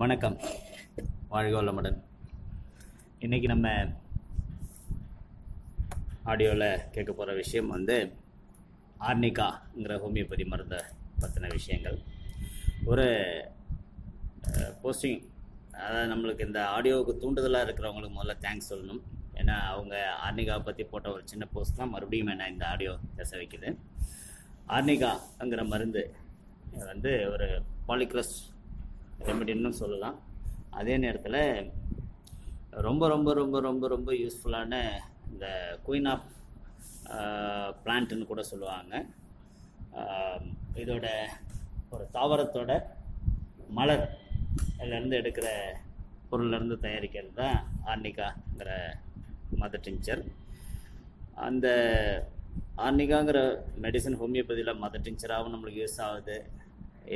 வணக்கம், வாழ்க வளமுடன். இன்றைக்கி நம்ம ஆடியோவில் கேட்க போகிற விஷயம் வந்து ஆர்னிகாங்கிற ஹோமியோபதி மருந்தை பற்றின விஷயங்கள். ஒரு போஸ்டிங், அதாவது நம்மளுக்கு இந்த ஆடியோவுக்கு தூண்டுதலாக இருக்கிறவங்களுக்கு முதல்ல தேங்க்ஸ் சொல்லணும். ஏன்னா அவங்க ஆர்னிகாவை பற்றி போட்ட ஒரு சின்ன போஸ்ட் தான் மறுபடியும் என்ன இந்த ஆடியோ பேச வைக்குது. ஆர்னிகாங்கிற மருந்து வந்து ஒரு பாலிக்ளஸ் ரெமெடின்னு சொல்லலாம். அதே நேரத்தில் ரொம்ப ரொம்ப ரொம்ப ரொம்ப ரொம்ப யூஸ்ஃபுல்லான இந்த குயின் ஆஃப் பிளான்ட்டுன்னு கூட சொல்லுவாங்க. இதோட ஒரு தாவரத்தோட மலர் அதிலேருந்து எடுக்கிற பொருள்லேருந்து தயாரிக்கிறது தான் ஆர்னிகாங்கிற மதர் டிங்சர். அந்த ஆர்னிகாங்கிற மெடிசன் ஹோமியோபதியில் மதர் டிங்சராகவும் நம்மளுக்கு யூஸ் ஆகுது,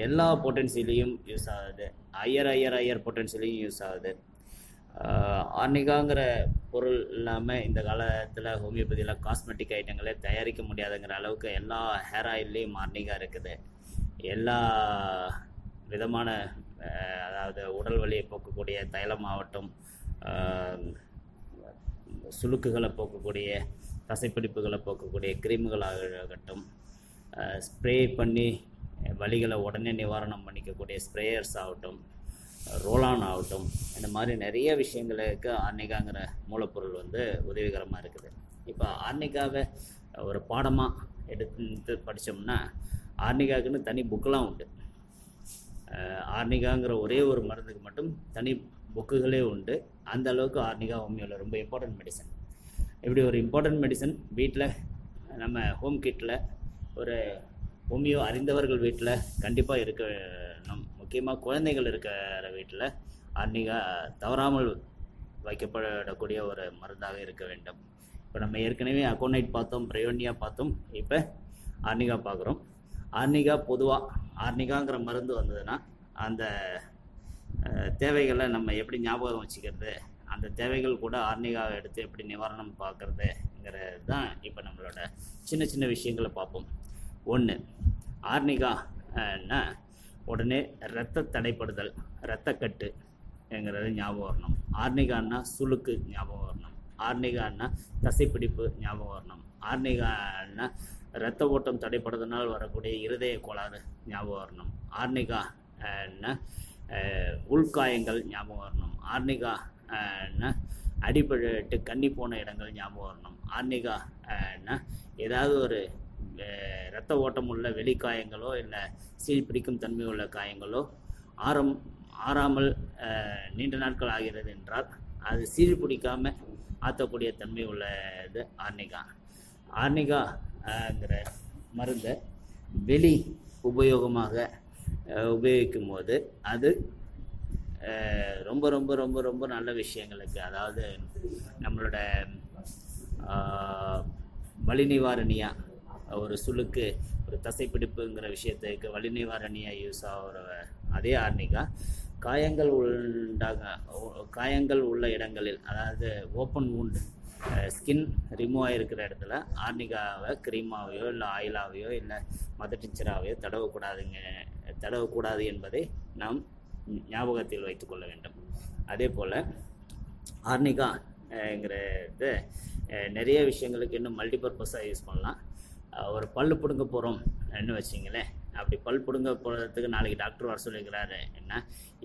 எல்லா பொட்டன்சிலையும் யூஸ் ஆகுது, ஐயர் பொட்டன்சிலையும் யூஸ் ஆகுது. ஆர்னிகாங்கிற பொருள் இல்லாமல் இந்த காலத்தில் ஹோமியோபதியில் காஸ்மெட்டிக் ஐட்டங்களே தயாரிக்க முடியாதுங்கிற அளவுக்கு எல்லா ஹேர் ஆயில்லையும் ஆர்னிகா இருக்குது. எல்லா விதமான, அதாவது உடல் வலியை போக்கக்கூடிய தைலம் ஆகட்டும், சுளுக்குகளை போக்கக்கூடிய, தசைப்பிடிப்புகளை போக்கக்கூடிய கிரீம்களாகட்டும், ஸ்ப்ரே பண்ணி வலிகளை உடனே நிவாரணம் பண்ணிக்கக்கூடிய ஸ்ப்ரேயர்ஸ் ஆகட்டும், ரோலான் ஆகட்டும், இந்த மாதிரி நிறைய விஷயங்களுக்கு ஆர்னிகாங்கிற மூலப்பொருள் வந்து உதவிகரமாக இருக்குது. இப்போ ஆர்னிகாவை ஒரு பாடமாக எடுத்து படித்தோம்னா ஆர்னிகாவுக்குன்னு தனி புக்கெலாம் உண்டு. ஆர்னிகாங்கிற ஒரே ஒரு மருந்துக்கு மட்டும் தனி புக்குகளே உண்டு. அந்த அளவுக்கு ஆர்னிகா ஹோமியோவில் ரொம்ப இம்பார்ட்டன்ட் மெடிசன். இப்படி ஒரு இம்பார்ட்டன்ட் மெடிசன் வீட்டில் நம்ம ஹோம் கிட்டில் ஒரு ஹோமியோ அறிந்தவர்கள் வீட்டில் கண்டிப்பாக இருக்கணும். முக்கியமாக குழந்தைகள் இருக்கிற வீட்டில் ஆர்னிகா தவறாமல் வைக்கப்படக்கூடிய ஒரு மருந்தாக இருக்க வேண்டும். இப்போ நம்ம ஏற்கனவே அக்கோனைட் பார்த்தோம், பிரயோனியா பார்த்தோம், இப்போ ஆர்னிகா பார்க்குறோம். ஆர்னிகா பொதுவாக ஆர்னிகாங்கிற மருந்து வந்ததுன்னா அந்த தேவைகளை நம்ம எப்படி ஞாபகம் வச்சுக்கிறது, அந்த தேவைகள் கூட ஆர்னிகாவை எடுத்து எப்படி நிவாரணம் பார்க்குறதுங்கிறது தான் இப்போ நம்மளோட சின்ன சின்ன விஷயங்களை பார்ப்போம். ஒன்று, ஆர்னிகான்னா உடனே இரத்த தடைப்படுதல், இரத்தக்கட்டுங்கிறது ஞாபகம் வரணும். ஆர்னிகான்னா சுளுக்கு ஞாபகம் வரணும். ஆர்னிகான்னா தசைப்பிடிப்பு ஞாபகம் வரணும். ஆர்னிகான்னா இரத்த ஓட்டம் தடைப்படுதனால் வரக்கூடிய இருதய கோளாறு ஞாபகம் வரணும். ஆர்னிகான்னா உள்காயங்கள் ஞாபகம் வரணும். ஆர்னிகான்னா அடிபட்டு கண்ணி போன இடங்கள் ஞாபகம் வரணும். ஆர்னிகான்னா ஏதாவது ஒரு இரத்த ஓட்டம் உள்ள வெளிக்காயங்களோ இல்லை சீல் பிடிக்கும் தன்மை உள்ள காயங்களோ ஆறாமல் நீண்ட நாட்கள் ஆகிறது என்றால் அது சீல் பிடிக்காமல் ஆற்றக்கூடிய தன்மை உள்ளது ஆர்னிகா. ஆர்னிகாங்கிற மருந்தை வெளி உபயோகமாக உபயோகிக்கும் போது அது ரொம்ப ரொம்ப ரொம்ப ரொம்ப நல்ல விஷயங்களுக்கு, அதாவது நம்மளோட வலி நிவாரணியாக ஒரு சுளுக்கு, ஒரு தசைப்பிடிப்புங்கிற விஷயத்துக்கு வலி நிவாரணியாக யூஸ் ஆகிற அதே ஆர்னிகா காயங்கள் காயங்கள் உள்ள இடங்களில், அதாவது ஓப்பன் வூண்டு, ஸ்கின் ரிமூவ் ஆகிருக்கிற இடத்துல ஆர்னிகாவை க்ரீமாவையோ இல்லை ஆயிலாவையோ இல்லை மதர் டிங்சராவையோ தடவக்கூடாது என்பதை நாம் ஞாபகத்தில் வைத்துக்கொள்ள வேண்டும். அதே போல் ஆர்னிகாங்கிறது நிறைய விஷயங்களுக்கு இன்னும் மல்டிபர்பஸாக யூஸ் பண்ணலாம். ஒரு பல் பிடுங்க போகிறோம்னு வச்சிங்களேன், அப்படி பல் பிடுங்க போகிறதுக்கு நாளைக்கு டாக்டர் வர சொல்லியிருக்கிறாரு, என்ன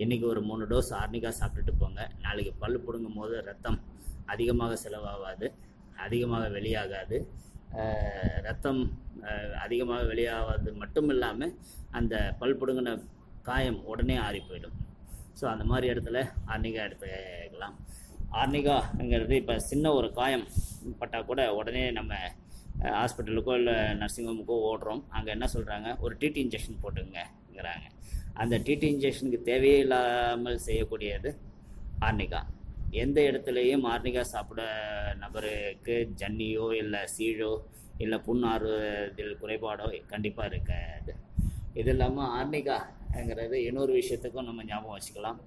இன்றைக்கி ஒரு 3 டோஸ் ஆர்னிகா சாப்பிட்டுட்டு போங்க, நாளைக்கு பல் பிடுங்கும் போது ரத்தம் அதிகமாக செலவாகாது, அதிகமாக வெளியாகாது. ரத்தம் அதிகமாக வெளியாகாது மட்டும் இல்லாமல் அந்த பல் பிடுங்கின காயம் உடனே ஆறி போயிடும். ஸோ அந்த மாதிரி இடத்துல ஆர்னிகா எடுத்துக்கலாம். ஆர்னிகாங்கிறது இப்போ சின்ன ஒரு காயம் பட்டால் கூட உடனே நம்ம ஹாஸ்பிட்டலுக்கோ இல்லை நர்சிங் ஹோமுக்கோ ஓடுறோம். அங்கே என்ன சொல்கிறாங்க, ஒரு டிடி இன்ஜெக்ஷன் போட்டுங்கிறாங்க. அந்த டிடி இன்ஜெக்ஷனுக்கு தேவையே இல்லாமல் செய்யக்கூடியது ஆர்னிகா. எந்த இடத்துலையும் ஆர்னிகா சாப்பிட நபருக்கு ஜன்னியோ இல்லை சீழோ இல்லை புண்ணாறுதல் குறைபாடோ கண்டிப்பாக இருக்காது. இது இல்லாமல் ஆர்னிகாங்கிறது இன்னொரு விஷயத்துக்கும் நம்ம ஞாபகம் வச்சுக்கலாம்.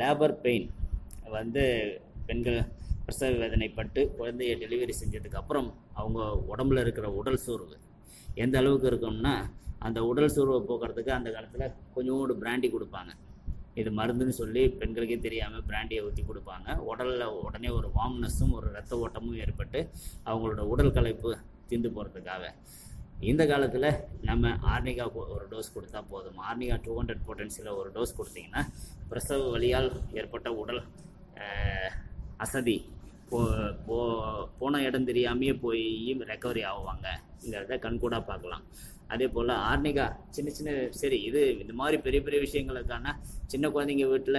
லேபர் பெயின் வந்து பெண்கள் பிரசவ வேதனைப்பட்டு குழந்தைய டெலிவரி செஞ்சதுக்கப்புறம் அவங்க உடம்புல இருக்கிற உடல் சோர்வு எந்த அளவுக்கு இருக்கும்னா, அந்த உடல் சோர்வை போக்குறதுக்கு அந்த காலத்தில் கொஞ்சோண்டு பிராண்டி கொடுப்பாங்க. இது மருந்துன்னு சொல்லி பெண்களுக்கே தெரியாமல் பிராண்டியை ஊற்றி கொடுப்பாங்க. உடலில் உடனே ஒரு வார்ம்னஸும் ஒரு ரத்த ஓட்டமும் ஏற்பட்டு அவங்களோட உடல் கலைப்பு தீர்ந்து போகிறதுக்காக. இந்த காலத்தில் நம்ம ஆர்னிகா ஒரு டோஸ் கொடுத்தா போதும். ஆர்னிகா 200 பொட்டன்சியில் ஒரு டோஸ் கொடுத்தீங்கன்னா பிரசவ வழியால் ஏற்பட்ட உடல் அசதி போன இடம் தெரியாமையே போய் ரெக்கவரி ஆகுவாங்கங்கிறத கண்கூடாக பார்க்கலாம். அதே போல் ஆர்னிகா சின்ன சின்ன சரி இது இந்த மாதிரி பெரிய பெரிய விஷயங்களுக்கான சின்ன குழந்தைங்க வீட்டில்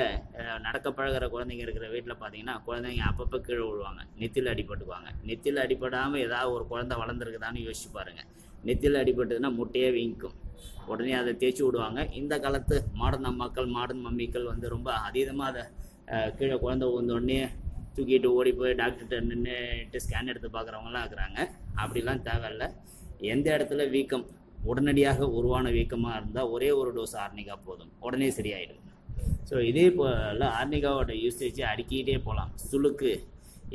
நடக்க பழகிற குழந்தைங்க இருக்கிற வீட்டில் பார்த்தீங்கன்னா குழந்தைங்க அப்பப்போ கீழே விழுவாங்க, நெத்தியில் அடிபட்டுக்குவாங்க. நெத்தியில் அடிபடாமல் ஏதாவது ஒரு குழந்தை வளர்ந்துருக்குதான்னு யோசிச்சு பாருங்கள். நெத்தியில் அடிபட்டதுன்னா முட்டையே வீங்கும், உடனே அதை தேய்ச்சி விடுவாங்க. இந்த காலத்து மாடர்ன் அம்மாக்கள் மாடர்ன் மம்மிக்கள் வந்து ரொம்ப அதீதமாக அதை கீழே குழந்தை உழுந்தோடனே தூக்கிட்டு ஓடி போய் டாக்டர்கிட்ட நின்றுட்டு ஸ்கேன் எடுத்து பார்க்குறவங்களாம் இருக்கிறாங்க. அப்படிலாம் தேவையில்லை. எந்த இடத்துல வீக்கம் உடனடியாக உருவான வீக்கமாக இருந்தால் ஒரே ஒரு டோஸ் ஆர்னிகா போதும், உடனே சரியாயிடும். ஸோ இதே போல் ஆர்னிகாவோட யூசேஜை அடிக்கிட்டே போகலாம். சுளுக்கு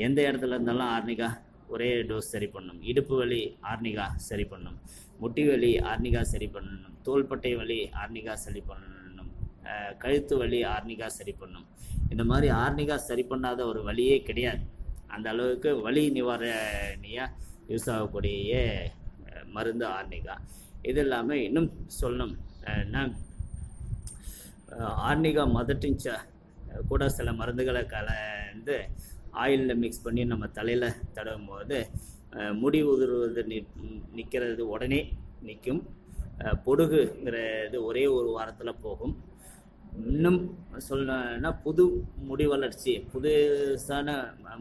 எந்த இடத்துல இருந்தாலும் ஆர்னிகா ஒரே டோஸ் சரி பண்ணும். இடுப்பு வலி ஆர்னிகா சரி பண்ணும், முட்டி வலி ஆர்னிகா சரி பண்ணணும், தோள்பட்டை வலி ஆர்னிகா சரி பண்ணணும், கழுத்து வலி ஆர்னிகா சரி பண்ணும். இந்த மாதிரி ஆர்னிகா சரி பண்ணாத ஒரு வலியே கிடையாது. அந்த அளவுக்கு வலி நிவாரணியாக யூஸ் ஆகக்கூடிய மருந்து ஆர்னிகா. இது இல்லாமல் இன்னும் சொல்லணும், நான் ஆர்னிகா மதட்டிஞ்சா கூட சில மருந்துகளை கலந்து ஆயிலில் மிக்ஸ் பண்ணி நம்ம தலையில் தடவும் போது முடி உதிர்வது நிற்கிறது, உடனே நிற்கும். பொடுகுங்கிறது ஒரே ஒரு வாரத்தில் போகும். இன்னும் சொல்லணும்னா புது முடி வளர்ச்சி, புதுசான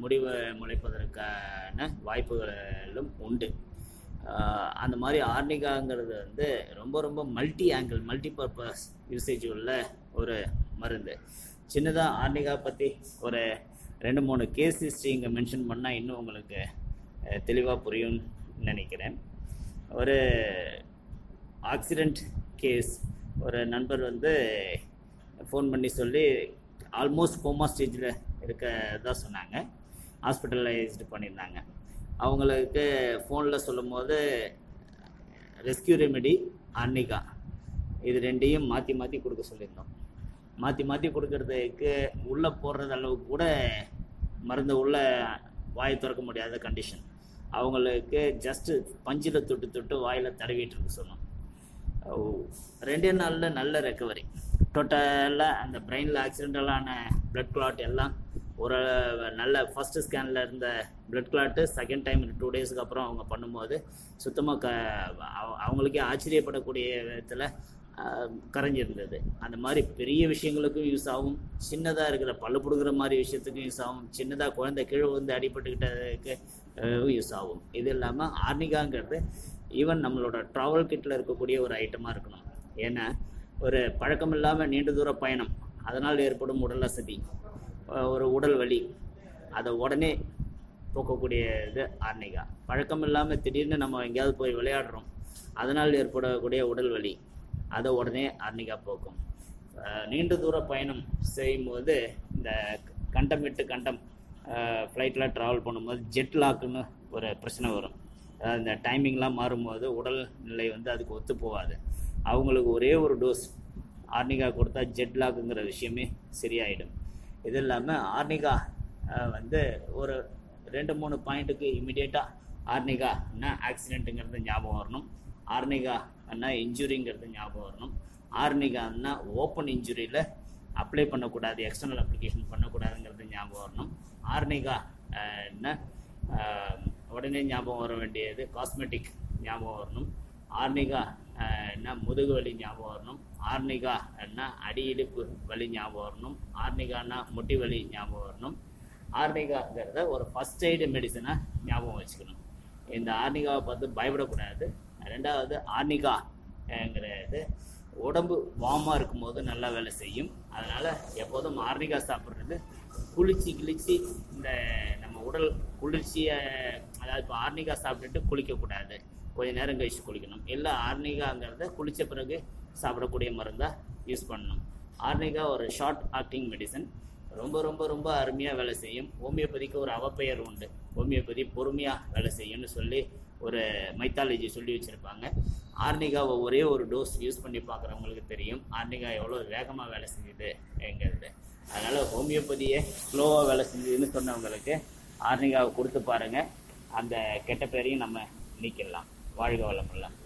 முடிவை முளைப்பதற்கான வாய்ப்புகளும் உண்டு. அந்த மாதிரி ஆர்னிகாங்கிறது வந்து ரொம்ப ரொம்ப multi angle multi purpose usage உள்ள ஒரு மருந்து. சின்னதாக ஆர்னிகா பற்றி ஒரு 2-3 கேஸ் ஹிஸ்ட்ரி இங்கே மென்ஷன் பண்ணால் இன்னும் உங்களுக்கு தெளிவாக புரியும்னு நினைக்கிறேன். ஒரு ஆக்சிடெண்ட் கேஸ், ஒரு நண்பர் வந்து ஃபோன் பண்ணி சொல்லி ஆல்மோஸ்ட் கோமா ஸ்டேஜில் இருக்கதா சொன்னாங்க, ஹாஸ்பிட்டலைஸ்டு பண்ணியிருந்தாங்க. அவங்களுக்கு ஃபோனில் சொல்லும் போது ரெஸ்கியூ ரெமெடி ஆர்னிகா இது ரெண்டையும் மாற்றி மாற்றி கொடுக்க சொல்லியிருந்தோம். மாற்றி மாற்றி கொடுக்கறதுக்கு உள்ளே போடுறது அளவுக்கு கூட மருந்து உள்ளே வாயை திறக்க முடியாத கண்டிஷன். அவங்களுக்கு ஜஸ்ட்டு பஞ்சில் தொட்டு தொட்டு வாயில் தடவிட்டுருக்கு சொன்னோம். 2 நாளில் நல்ல ரெக்கவரி. டோட்டலாக அந்த பிரெயினில் ஆக்சிடென்டலான பிளட் கிளாட் எல்லாம் ஒரு நல்ல ஃபஸ்ட்டு ஸ்கேனில் இருந்த பிளட் கிளாட்டு செகண்ட் டைம் 2 டேஸுக்கு அப்புறம் அவங்க பண்ணும்போது சுத்தமாக அவங்களுக்கே ஆச்சரியப்படக்கூடிய விதத்தில் கரைஞ்சிருந்தது. அந்த மாதிரி பெரிய விஷயங்களுக்கும் யூஸ் ஆகும், சின்னதாக இருக்கிற பல்லு பிடுக்கிற மாதிரி விஷயத்துக்கும் யூஸ் ஆகும், சின்னதாக குழந்தை கீழே வந்து அடிபட்டுக்கிட்டதுக்கு யூஸ் ஆகும். இது இல்லாமல் ஆர்னிகாங்கிறது ஈவன் நம்மளோட ட்ராவல் கிட்டில் இருக்கக்கூடிய ஒரு ஐட்டமாக இருக்கணும். ஏன்னா ஒரு பழக்கம் இல்லாமல் நீண்ட தூர பயணம், அதனால் ஏற்படும் உடல் அசதி, ஒரு உடல் வலி, அதை உடனே போக்கக்கூடிய இது ஆர்னிகா. பழக்கம் இல்லாமல் திடீர்னு நம்ம எங்கேயாவது போய் விளையாடுறோம், அதனால் ஏற்படக்கூடிய உடல் வலி, அதை உடனே ஆர்னிகா போக்கும். நீண்ட தூர பயணம் செய்யும்போது இந்த கண்டம் விட்டு கண்டம் ஃப்ளைட்டில் ட்ராவல் பண்ணும்போது ஜெட் லாக்குன்னு ஒரு பிரச்சனை வரும். அதாவது இந்த டைமிங்லாம் மாறும்போது உடல் நிலை வந்து அதுக்கு ஒத்து போகாது. அவங்களுக்கு ஒரே ஒரு டோஸ் ஆர்னிகா கொடுத்தா ஜெட் லாக்குங்கிற விஷயமே சரியாயிடும். இது இல்லாமல் ஆர்னிகா வந்து ஒரு 2-3 பாயிண்ட்டுக்கு இமிடியேட்டாக ஆர்னிகான்னா ஆக்சிடெண்ட்டுங்கிறது ஞாபகம் வரணும், ஆர்னிகான்னா இன்ஜுரிங்கிறது ஞாபகம் வரணும், ஆர்னிகான்னா ஓப்பன் இன்ஜுரியில் அப்ளை பண்ணக்கூடாது, எக்ஸ்டர்னல் அப்ளிகேஷன் பண்ணக்கூடாதுங்கிறது ஞாபகம் வரணும், ஆர்னிகான்னா உடனே ஞாபகம் வர வேண்டியது காஸ்மெட்டிக் ஞாபகம் வரணும், ஆர்னிகான்னா முதுகு வலி ஞாபகம் வரணும், ஆர்னிகான்னா அடி இடுப்பு வலி ஞாபகம் வரணும், ஆர்னிகான்னா முட்டி வலி ஞாபகம் வரணும். ஆர்னிகாங்கிறத ஒரு ஃபஸ்ட் எய்டு மெடிசனாக ஞாபகம் வச்சுக்கணும். இந்த ஆர்னிகாவை பார்த்து பயப்படக்கூடாது. 2வது ஆர்னிகாங்கிறது உடம்பு வார்மாக இருக்கும்போது நல்லா வேலை செய்யும். அதனால் எப்போதும் ஆர்னிகா சாப்பிட்றது குளிச்சு கிழிச்சி இந்த நம்ம உடல் குளிர்ச்சியை, அதாவது இப்போ ஆர்னிகா சாப்பிட்டுட்டு குளிக்கக்கூடாது, கொஞ்சம் நேரம் கழிச்சு குளிக்கணும். இல்லை ஆர்னிகாங்கிறத குளித்த பிறகு சாப்பிடக்கூடிய மருந்தாக யூஸ் பண்ணணும். ஆர்னிகா ஒரு ஷார்ட் ஆக்டிங் மெடிசன், ரொம்ப ரொம்ப ரொம்ப அருமையாக வேலை செய்யும். ஹோமியோபதிக்கு ஒரு அவப்பெயர் உண்டு, ஹோமியோபதி பொறுமையாக வேலை செய்யும்னு சொல்லி ஒரு மைத்தாலஜி சொல்லி வச்சிருப்பாங்க. ஆர்னிகாவை ஒரே ஒரு டோஸ் யூஸ் பண்ணி பார்க்குறவங்களுக்கு தெரியும் ஆர்னிகா எவ்வளோ வேகமாக வேலை செஞ்சுது எங்கிறது. அதனால் ஹோமியோபதியை ஸ்லோவாக வேலை செஞ்சுதுன்னு சொன்னவங்களுக்கு ஆர்னிகாவை கொடுத்து பாருங்கள், அந்த கெட்ட பேரையும் நம்ம நீக்கிடலாம். வாழ்க வளமெல்லாம்.